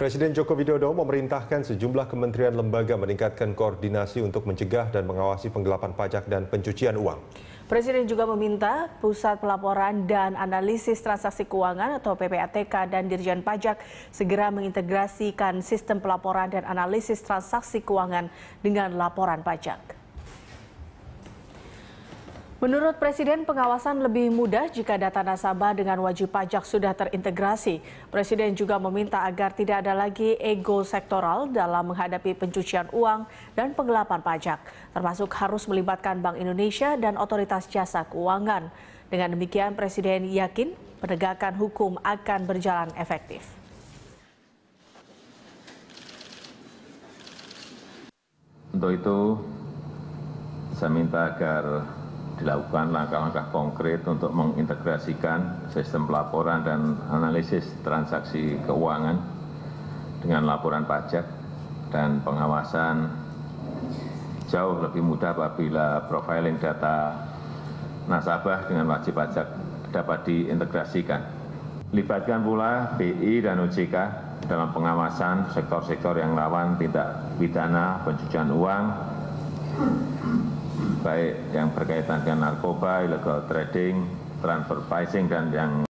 Presiden Joko Widodo memerintahkan sejumlah kementerian lembaga meningkatkan koordinasi untuk mencegah dan mengawasi penggelapan pajak dan pencucian uang. Presiden juga meminta Pusat Pelaporan dan Analisis Transaksi Keuangan atau PPATK dan Dirjen Pajak segera mengintegrasikan sistem pelaporan dan analisis transaksi keuangan dengan laporan pajak. Menurut Presiden, pengawasan lebih mudah jika data nasabah dengan wajib pajak sudah terintegrasi. Presiden juga meminta agar tidak ada lagi ego sektoral dalam menghadapi pencucian uang dan penggelapan pajak, termasuk harus melibatkan Bank Indonesia dan Otoritas Jasa Keuangan. Dengan demikian, Presiden yakin penegakan hukum akan berjalan efektif. Untuk itu, saya minta agar dilakukan langkah-langkah konkret untuk mengintegrasikan sistem pelaporan dan analisis transaksi keuangan dengan laporan pajak, dan pengawasan jauh lebih mudah apabila profiling data nasabah dengan wajib pajak dapat diintegrasikan. Libatkan pula BI dan OJK dalam pengawasan sektor-sektor yang rawan tindak pidana pencucian uang, baik yang berkaitan dengan narkoba, illegal trading, transfer pricing, dan yang